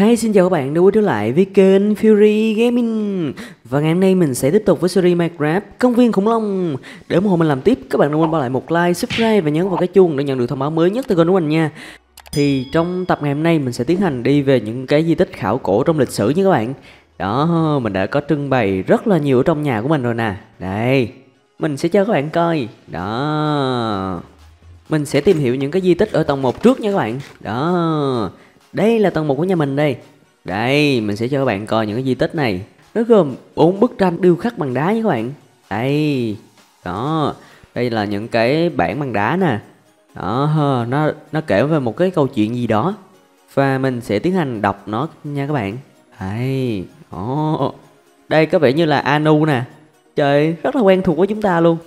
Hi, xin chào các bạn đã quay trở lại với kênh Fury Gaming. Và ngày hôm nay mình sẽ tiếp tục với series Minecraft Công viên khủng long. Để ủng hộ mình làm tiếp, các bạn đừng quên bỏ lại một like, subscribe và nhấn vào cái chuông để nhận được thông báo mới nhất từ kênh của mình nha. Thì trong tập ngày hôm nay mình sẽ tiến hành đi về những cái di tích khảo cổ trong lịch sử nha các bạn. Đó, mình đã có trưng bày rất là nhiều ở trong nhà của mình rồi nè. Đây, mình sẽ cho các bạn coi. Đó, mình sẽ tìm hiểu những cái di tích ở tầng 1 trước nha các bạn. Đó, đây là tầng 1 của nhà mình đây. Đây, mình sẽ cho các bạn coi những cái di tích này. Nó gồm 4 bức tranh điêu khắc bằng đá nha các bạn. Đây. Đó, đây là những cái bảng bằng đá nè. Đó, nó kể về một cái câu chuyện gì đó. Và mình sẽ tiến hành đọc nó nha các bạn. Đây. Đó. Đây có vẻ như là Anu nè. Trời, rất là quen thuộc với chúng ta luôn.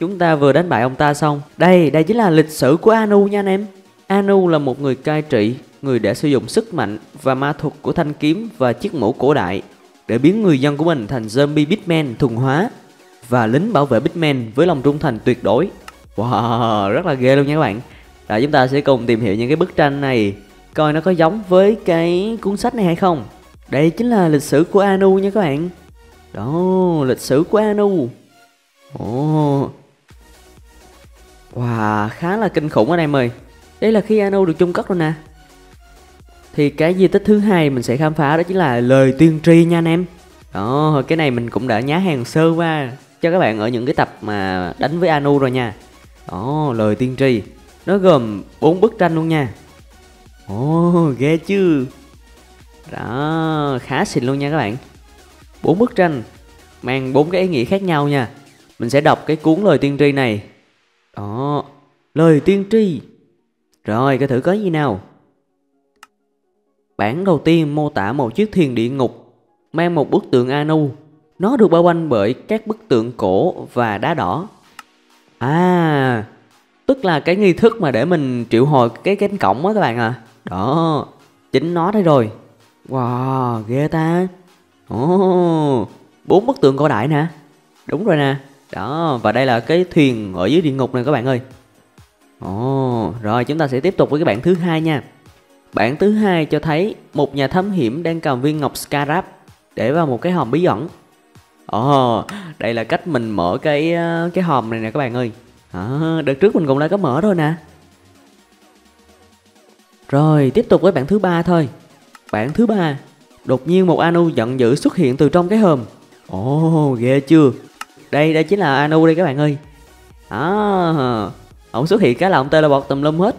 Chúng ta vừa đánh bại ông ta xong. Đây, đây chính là lịch sử của Anu nha anh em. Anu là một người cai trị, người đã sử dụng sức mạnh và ma thuật của thanh kiếm và chiếc mũ cổ đại để biến người dân của mình thành zombie Bitman thuần hóa và lính bảo vệ Bitman với lòng trung thành tuyệt đối. Wow, rất là ghê luôn nha các bạn. Rồi chúng ta sẽ cùng tìm hiểu những cái bức tranh này, coi nó có giống với cái cuốn sách này hay không. Đây chính là lịch sử của Anu nha các bạn. Đó, lịch sử của Anu. Ồ. Wow, khá là kinh khủng anh em ơi. Đây là khi Anu được chôn cất rồi nè. Thì cái di tích thứ hai mình sẽ khám phá đó chính là lời tiên tri nha anh em. Đó, cái này mình cũng đã nhá hàng sơ qua cho các bạn ở những cái tập mà đánh với Anu rồi nha. Đó, lời tiên tri. Nó gồm 4 bức tranh luôn nha. Ồ, ghê chứ. Đó, khá xịn luôn nha các bạn. 4 bức tranh mang 4 cái ý nghĩa khác nhau nha. Mình sẽ đọc cái cuốn lời tiên tri này. Đó, lời tiên tri. Rồi, coi thử có gì nào. Bản đầu tiên mô tả một chiếc thuyền địa ngục mang một bức tượng Anu. Nó được bao quanh bởi các bức tượng cổ và đá đỏ. À, tức là cái nghi thức mà để mình triệu hồi cái cánh cổng đó các bạn à. Đó, chính nó đây rồi. Wow, ghê ta. Ồ, 4 bức tượng cổ đại nè. Đúng rồi nè. Đó, và đây là cái thuyền ở dưới địa ngục này các bạn ơi. Ồ, rồi chúng ta sẽ tiếp tục với cái bản thứ hai nha. Bản thứ hai cho thấy một nhà thám hiểm đang cầm viên ngọc Scarab để vào một cái hòm bí ẩn. Ồ, đây là cách mình mở cái hòm này nè các bạn ơi. Đợt trước mình cũng đã có mở rồi nè. Rồi, tiếp tục với bản thứ ba thôi. Bản thứ ba, đột nhiên một Anu giận dữ xuất hiện từ trong cái hòm. Ồ, ghê chưa. Đây, đây chính là Anu đây các bạn ơi. Đó, ổng xuất hiện cái là ổng tê là bọt tùm lum hết.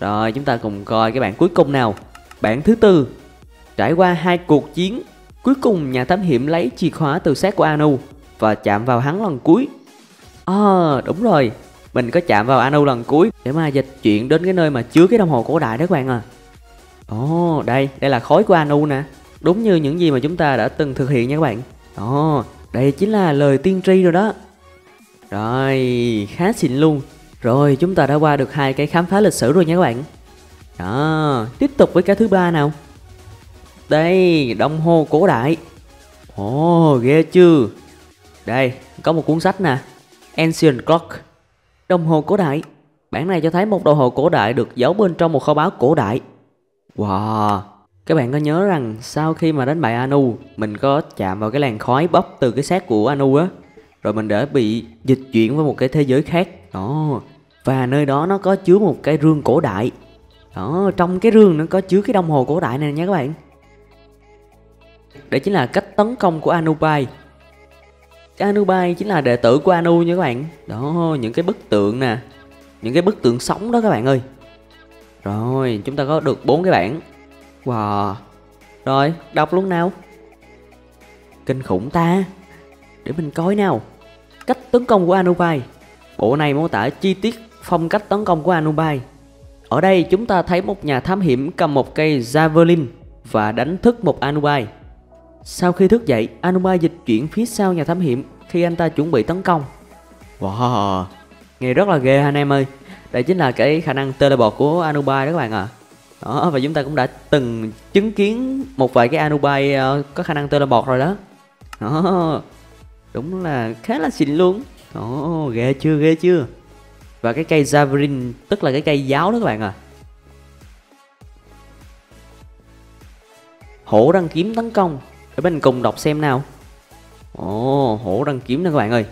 Rồi chúng ta cùng coi cái bản cuối cùng nào. Bản thứ tư. Trải qua 2 cuộc chiến, cuối cùng nhà thám hiểm lấy chìa khóa từ xác của Anu và chạm vào hắn lần cuối. Ờ, đúng rồi, mình có chạm vào Anu lần cuối để mà dịch chuyển đến cái nơi mà chứa cái đồng hồ cổ đại đó các bạn à. Ồ, đây, đây là khối của Anu nè. Đúng như những gì mà chúng ta đã từng thực hiện nha các bạn. Ồ, đây chính là lời tiên tri rồi đó. Rồi, khá xịn luôn. Rồi chúng ta đã qua được 2 cái khám phá lịch sử rồi nha các bạn. Đó, tiếp tục với cái thứ ba nào. Đây, đồng hồ cổ đại. Ồ, ghê chưa. Đây, có một cuốn sách nè, Ancient Clock, đồng hồ cổ đại. Bản này cho thấy một đồng hồ cổ đại được giấu bên trong một kho báu cổ đại. Wow, các bạn có nhớ rằng sau khi mà đánh bại Anu, mình có chạm vào cái làn khói bốc từ cái xác của Anu á, rồi mình đã bị dịch chuyển vào một cái thế giới khác. Đó, và nơi đó nó có chứa một cái rương cổ đại. Đó, trong cái rương nó có chứa cái đồng hồ cổ đại này nha các bạn. Đây chính là cách tấn công của Anubai. Anubai chính là đệ tử của Anu nha các bạn. Đó, những cái bức tượng nè, những cái bức tượng sống đó các bạn ơi. Rồi, chúng ta có được 4 cái bảng. Wow. Rồi, đọc luôn nào. Kinh khủng ta. Để mình coi nào. Cách tấn công của Anubai. Bộ này mô tả chi tiết phong cách tấn công của Anubai. Ở đây chúng ta thấy một nhà thám hiểm cầm một cây Javelin và đánh thức một Anubai. Sau khi thức dậy, Anubai dịch chuyển phía sau nhà thám hiểm khi anh ta chuẩn bị tấn công. Wow, nghe rất là ghê anh em ơi. Đây chính là cái khả năng teleport của Anubai đó các bạn ạ. Đó, và chúng ta cũng đã từng chứng kiến một vài cái Anubai có khả năng teleport rồi đó. Đó, đúng là khá là xịn luôn. Ồ, ghê chưa, ghê chưa. Và cái cây Javelin tức là cái cây giáo đó các bạn à. Hổ răng kiếm tấn công. Để mình cùng đọc xem nào. Ồ, hổ răng kiếm nè các bạn ơi.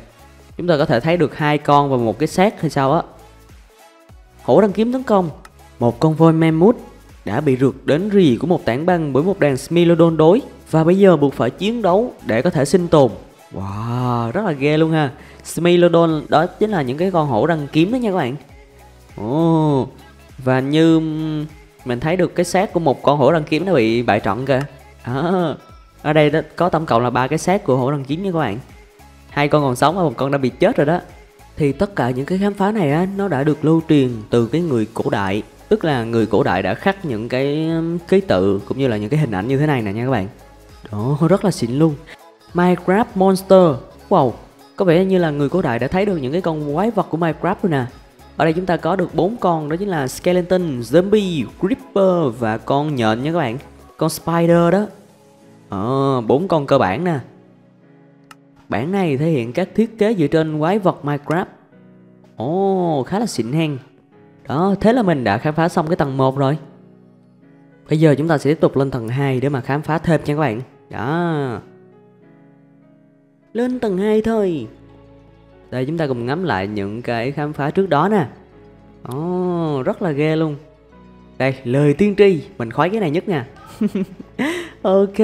Chúng ta có thể thấy được hai con và một cái xác hay sao á. Hổ răng kiếm tấn công. Một con voi mammoth đã bị rượt đến rì của một tảng băng bởi một đàn Smilodon đối, và bây giờ buộc phải chiến đấu để có thể sinh tồn. Wow, rất là ghê luôn ha. Smilodon đó chính là những cái con hổ răng kiếm đó nha các bạn. Ồ, và như mình thấy được cái xác của một con hổ răng kiếm nó bị bại trận kìa. Ở đây đó có tổng cộng là 3 cái xác của hổ răng kiếm nha các bạn. 2 con còn sống và 1 con đã bị chết rồi đó. Thì tất cả những cái khám phá này á, nó đã được lưu truyền từ cái người cổ đại. Tức là người cổ đại đã khắc những cái ký tự cũng như là những cái hình ảnh như thế này nè nha các bạn. Đó, rất là xịn luôn. Minecraft Monster. Wow, có vẻ như là người cổ đại đã thấy được những cái con quái vật của Minecraft rồi nè. Ở đây chúng ta có được 4 con, đó chính là Skeleton, Zombie, Creeper và con nhện nha các bạn. Con Spider đó. 4 con cơ bản nè. Bản này thể hiện các thiết kế dựa trên quái vật Minecraft. Ồ, khá là xịn hen. Đó, thế là mình đã khám phá xong cái tầng 1 rồi. Bây giờ chúng ta sẽ tiếp tục lên tầng 2 để mà khám phá thêm nha các bạn. Đó, lên tầng 2 thôi. Đây, chúng ta cùng ngắm lại những cái khám phá trước đó nè. Ồ, rất là ghê luôn. Đây, lời tiên tri. Mình khoái cái này nhất nè. Ok.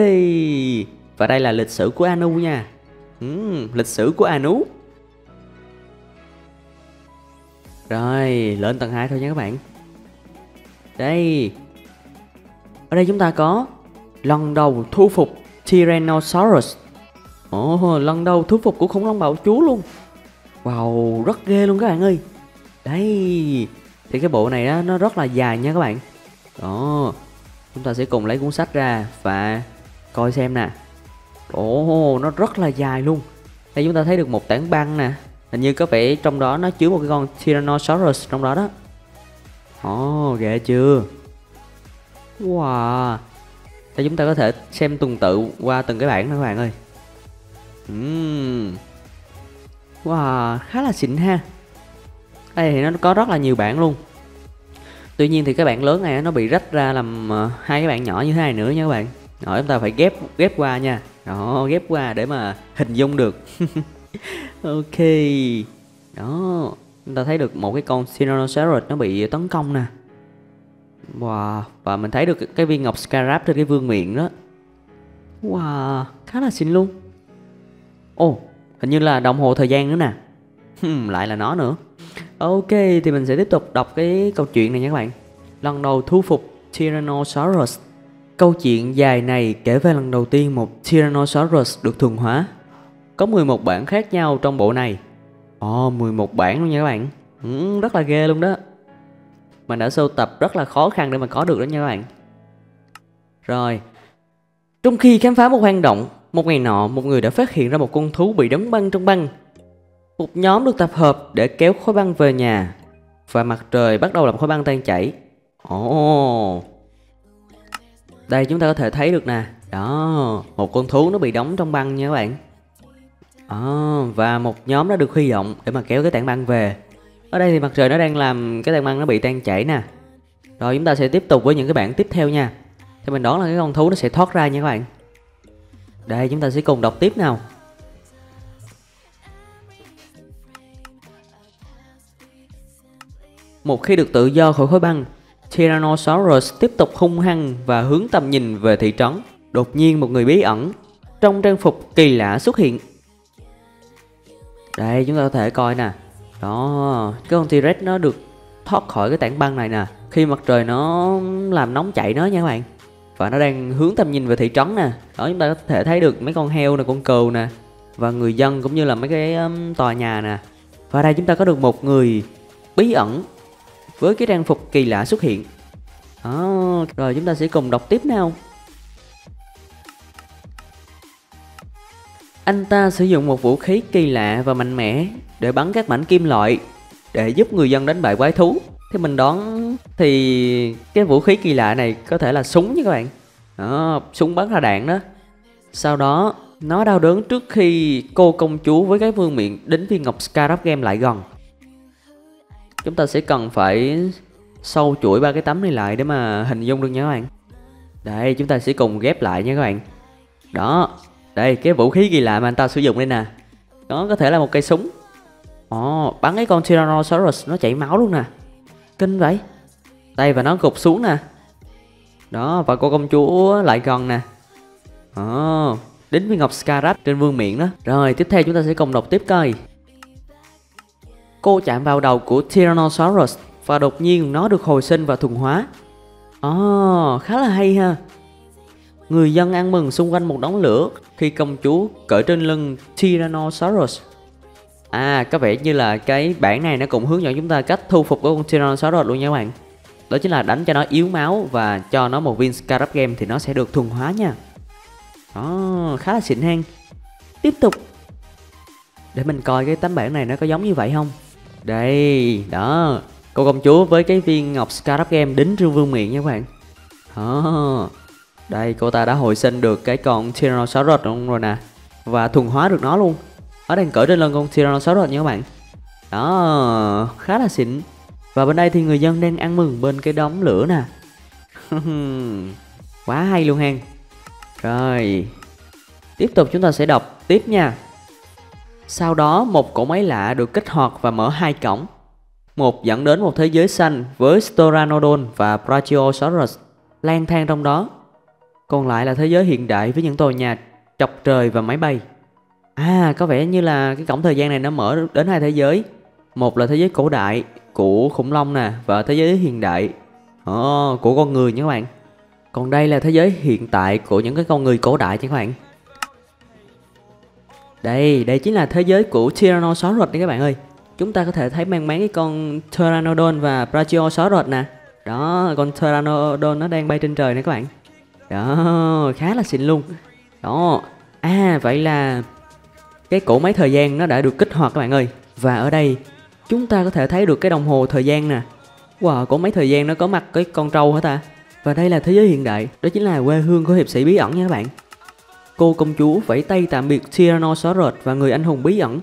Và đây là lịch sử của Anu nha. Lịch sử của Anu. Rồi, lên tầng 2 thôi nha các bạn. Đây. Ở đây chúng ta có lần đầu thu phục Tyrannosaurus. Ồ, lần đầu thu phục của khủng long bạo chúa luôn. Wow, rất ghê luôn các bạn ơi. Đây. Thì cái bộ này đó, nó rất là dài nha các bạn. Đó, chúng ta sẽ cùng lấy cuốn sách ra và coi xem nè. Ồ, nó rất là dài luôn. Đây chúng ta thấy được một tảng băng nè. Hình như có vẻ trong đó nó chứa một cái con Tyrannosaurus trong đó đó. Ồ, ghê chưa. Wow. Đây chúng ta có thể xem tuần tự qua từng cái bảng đó các bạn ơi. Wow, khá là xịn ha. Đây thì nó có rất là nhiều bảng luôn. Tuy nhiên thì cái bảng lớn này nó bị rách ra làm hai cái bảng nhỏ như thế này nữa nha các bạn. Rồi chúng ta phải ghép qua nha. Đó, ghép qua để mà hình dung được. Ok. Đó, chúng ta thấy được một cái con Synodoceroid nó bị tấn công nè. Wow, và mình thấy được cái viên ngọc Scarab trên cái vương miện đó. Wow, khá là xịn luôn. Ồ, hình như là đồng hồ thời gian nữa nè. Lại là nó nữa. Ok, thì mình sẽ tiếp tục đọc cái câu chuyện này nha các bạn. Lần đầu thu phục Tyrannosaurus. Câu chuyện dài này kể về lần đầu tiên một Tyrannosaurus được thuần hóa. Có 11 bản khác nhau trong bộ này. Ồ, 11 bản luôn nha các bạn. Rất là ghê luôn đó. Mình đã sưu tập rất là khó khăn để mà có được đó nha các bạn. Rồi. Trong khi khám phá một hang động, một ngày nọ một người đã phát hiện ra một con thú bị đóng băng trong băng. Một nhóm được tập hợp để kéo khối băng về nhà. Và mặt trời bắt đầu làm khối băng tan chảy. Ồ. Đây chúng ta có thể thấy được nè. Đó, một con thú nó bị đóng trong băng nha các bạn. Và một nhóm đã được huy động để mà kéo cái tảng băng về. Ở đây thì mặt trời nó đang làm cái tảng băng nó bị tan chảy nè. Rồi chúng ta sẽ tiếp tục với những cái bảng tiếp theo nha. Thì mình đoán là cái con thú nó sẽ thoát ra nha các bạn. Đây chúng ta sẽ cùng đọc tiếp nào. Một khi được tự do khỏi khối băng, Tyrannosaurus tiếp tục hung hăng và hướng tầm nhìn về thị trấn. Đột nhiên một người bí ẩn trong trang phục kỳ lạ xuất hiện. Đây chúng ta có thể coi nè. Đó, cái con T-Rex nó được thoát khỏi cái tảng băng này nè. Khi mặt trời nó làm nóng chảy nó nha các bạn. Và nó đang hướng tầm nhìn về thị trấn nè. Đó, chúng ta có thể thấy được mấy con heo nè, con cừu nè. Và người dân cũng như là mấy cái tòa nhà nè. Và đây chúng ta có được một người bí ẩn với cái trang phục kỳ lạ xuất hiện. Rồi chúng ta sẽ cùng đọc tiếp nào. Anh ta sử dụng một vũ khí kỳ lạ và mạnh mẽ để bắn các mảnh kim loại để giúp người dân đánh bại quái thú. Thì mình đoán thì cái vũ khí kỳ lạ này có thể là súng nha các bạn. Đó, súng bắn ra đạn đó. Sau đó nó đau đớn trước khi cô công chúa với cái vương miện đến viên ngọc Scarab Game lại gần. Chúng ta sẽ cần phải sâu chuỗi ba cái tấm này lại để mà hình dung được nha các bạn. Đây chúng ta sẽ cùng ghép lại nha các bạn. Đó, đây cái vũ khí kỳ lạ mà anh ta sử dụng đây nè. Nó có thể là một cây súng. Ồ, bắn cái con Tyrannosaurus nó chảy máu luôn nè. Kinh vậy. Tay và nó gục xuống nè. Đó, và cô công chúa lại gần nè. Ồ, đính viên ngọc Scarab trên vương miện đó. Rồi, tiếp theo chúng ta sẽ cùng đọc tiếp coi. Cô chạm vào đầu của Tyrannosaurus và đột nhiên nó được hồi sinh và thuần hóa. Ồ, khá là hay ha. Người dân ăn mừng xung quanh một đống lửa khi công chúa cởi trên lưng Tyrannosaurus. À, có vẻ như là cái bảng này nó cũng hướng dẫn chúng ta cách thu phục của con Tyrannosaurus luôn nha các bạn. Đó chính là đánh cho nó yếu máu và cho nó một viên Scarab Game thì nó sẽ được thuần hóa nha. Đó, khá là xịn hang. Tiếp tục. Để mình coi cái tấm bảng này nó có giống như vậy không. Đây, đó. Cô công chúa với cái viên ngọc Scarab Game đính trên vương miện nha các bạn. Đó. Đây, cô ta đã hồi sinh được cái con Tyrannosaurus rồi nè. Và thuần hóa được nó luôn. Nó đang cởi trên lưng con Tyrannosaurus nha các bạn. Đó, khá là xịn. Và bên đây thì người dân đang ăn mừng bên cái đống lửa nè. Quá hay luôn hen. Rồi, tiếp tục chúng ta sẽ đọc tiếp nha. Sau đó một cỗ máy lạ được kích hoạt và mở hai cổng. Một dẫn đến một thế giới xanh với Pteranodon và Brachiosaurus lang thang trong đó. Còn lại là thế giới hiện đại với những tòa nhà chọc trời và máy bay. À, có vẻ như là cái cổng thời gian này nó mở đến hai thế giới. Một là thế giới cổ đại của khủng long nè và thế giới hiện đại của con người nha các bạn. Còn đây là thế giới hiện tại của những cái con người cổ đại nha các bạn. Đây, đây chính là thế giới của Tyrannosaurus đấy các bạn ơi. Chúng ta có thể thấy mang máng cái con Pteranodon và Brachiosaurus nè. Đó, con Pteranodon nó đang bay trên trời nè các bạn. Đó, khá là xịn luôn. Đó, à vậy là cái cỗ máy thời gian nó đã được kích hoạt các bạn ơi. Và ở đây chúng ta có thể thấy được cái đồng hồ thời gian nè. Wow, cỗ máy thời gian nó có mặt cái con trâu hả ta. Và đây là thế giới hiện đại. Đó chính là quê hương của hiệp sĩ bí ẩn nha các bạn. Cô công chúa vẫy tay tạm biệt Tyrannosaurus và người anh hùng bí ẩn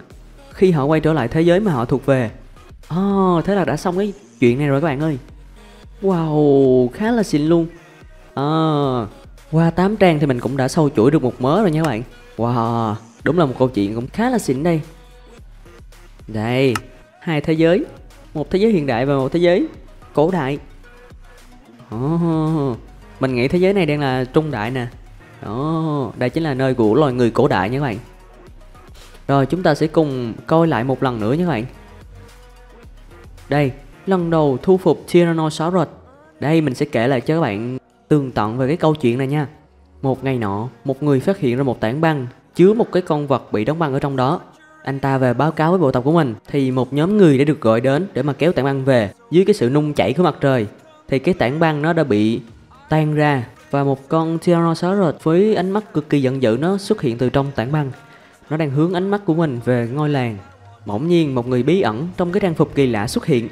khi họ quay trở lại thế giới mà họ thuộc về. Thế là đã xong cái chuyện này rồi các bạn ơi. Wow, khá là xịn luôn. Qua 8 trang thì mình cũng đã sâu chuỗi được một mớ rồi nha các bạn. Wow, đúng là một câu chuyện cũng khá là xịn đây. Đây, hai thế giới. Một thế giới hiện đại và một thế giới cổ đại. Mình nghĩ thế giới này đang là trung đại nè. Đây chính là nơi của loài người cổ đại nha các bạn. Rồi chúng ta sẽ cùng coi lại một lần nữa nha các bạn. Đây, lần đầu thu phục Tyrannosaurus. Đây mình sẽ kể lại cho các bạn tường tận về cái câu chuyện này nha. Một ngày nọ, một người phát hiện ra một tảng băng chứa một cái con vật bị đóng băng ở trong đó. Anh ta về báo cáo với bộ tộc của mình thì một nhóm người đã được gọi đến để mà kéo tảng băng về. Dưới cái sự nung chảy của mặt trời thì cái tảng băng nó đã bị tan ra và một con Tyrannosaurus với ánh mắt cực kỳ giận dữ nó xuất hiện từ trong tảng băng. Nó đang hướng ánh mắt của mình về ngôi làng. Bỗng nhiên một người bí ẩn trong cái trang phục kỳ lạ xuất hiện.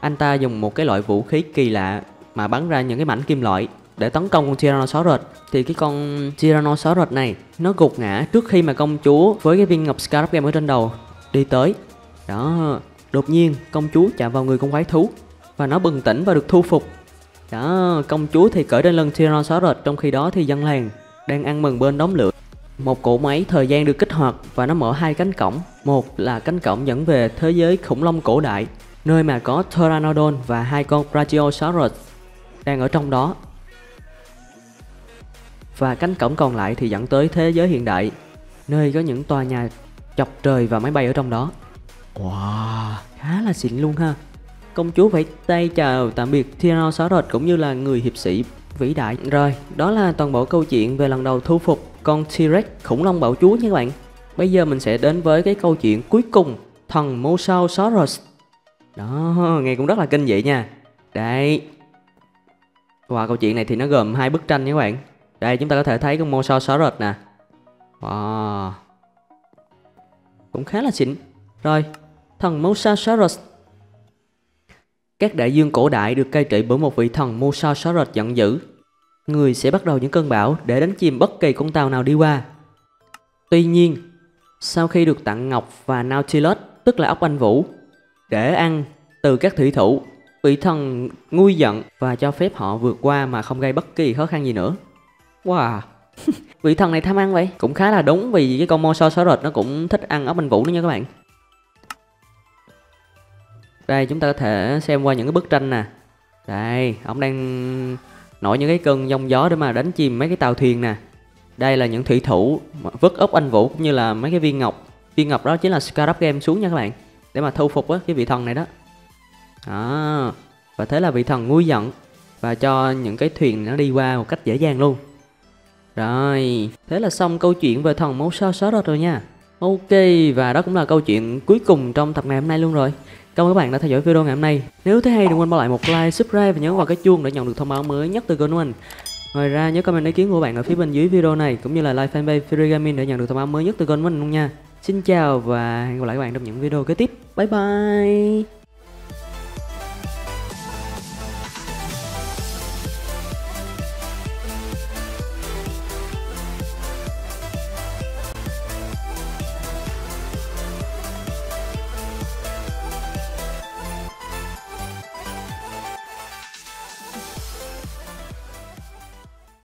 Anh ta dùng một cái loại vũ khí kỳ lạ mà bắn ra những cái mảnh kim loại để tấn công con Tyrannosaurus. Thì cái con Tyrannosaurus này nó gục ngã trước khi mà công chúa với cái viên ngọc Scarab Game ở trên đầu đi tới. Đó, đột nhiên công chúa chạm vào người con quái thú và nó bừng tỉnh và được thu phục. Đó, công chúa thì cởi trên lưng Tyrannosaurus, trong khi đó thì dân làng đang ăn mừng bên đống lửa. Một cỗ máy thời gian được kích hoạt và nó mở hai cánh cổng. Một là cánh cổng dẫn về thế giới khủng long cổ đại, nơi mà có Pteranodon và hai con Brachiosaurus đang ở trong đó. Và cánh cổng còn lại thì dẫn tới thế giới hiện đại, nơi có những tòa nhà chọc trời và máy bay ở trong đó. Wow, khá là xịn luôn ha. Công chúa vẫy tay chào tạm biệt Tyrannosaurus cũng như là người hiệp sĩ vĩ đại. Rồi, đó là toàn bộ câu chuyện về lần đầu thu phục con T-Rex khủng long bạo chúa nha các bạn. Bây giờ mình sẽ đến với cái câu chuyện cuối cùng, thần Mosasaurus. Đó, nghe cũng rất là kinh dị nha. Đây. Và câu chuyện này thì nó gồm hai bức tranh nha các bạn. Đây chúng ta có thể thấy con Mosasaurus nè. Wow, cũng khá là xịn. Rồi, thần Mosasaurus. Các đại dương cổ đại được cai trị bởi một vị thần Mosasaurus giận dữ. Người sẽ bắt đầu những cơn bão để đánh chìm bất kỳ con tàu nào đi qua. Tuy nhiên, sau khi được tặng ngọc và Nautilus, tức là ốc anh vũ, để ăn từ các thủy thủ, Vị thần nguôi giận và cho phép họ vượt qua mà không gây bất kỳ khó khăn gì nữa. Wow. Vị thần này tham ăn vậy. Cũng khá là đúng vì cái con Mosasaurus nó cũng thích ăn ốc minh vũ nữa nha các bạn. Đây chúng ta có thể xem qua những cái bức tranh nè. Đây, ông đang nổi những cái cơn giông gió để mà đánh chìm mấy cái tàu thuyền nè. Đây là những thủy thủ vứt ốc anh vũ cũng như là mấy cái viên ngọc. Viên ngọc đó chính là Scarab game xuống nha các bạn, để mà thu phục á, cái vị thần này đó. À, và thế là vị thần nguôi giận và cho những cái thuyền nó đi qua một cách dễ dàng luôn. Rồi, thế là xong câu chuyện về thần Mosasaurus rồi nha. Ok, và đó cũng là câu chuyện cuối cùng trong tập ngày hôm nay luôn rồi. Cảm ơn các bạn đã theo dõi video ngày hôm nay. Nếu thấy hay đừng quên bỏ lại một like, subscribe và nhấn vào cái chuông để nhận được thông báo mới nhất từ kênh của mình. Ngoài ra nhớ comment ý kiến của bạn ở phía bên dưới video này cũng như là like fanpage Fury Gaming để nhận được thông báo mới nhất từ kênh mình luôn nha. Xin chào và hẹn gặp lại các bạn trong những video kế tiếp. Bye bye.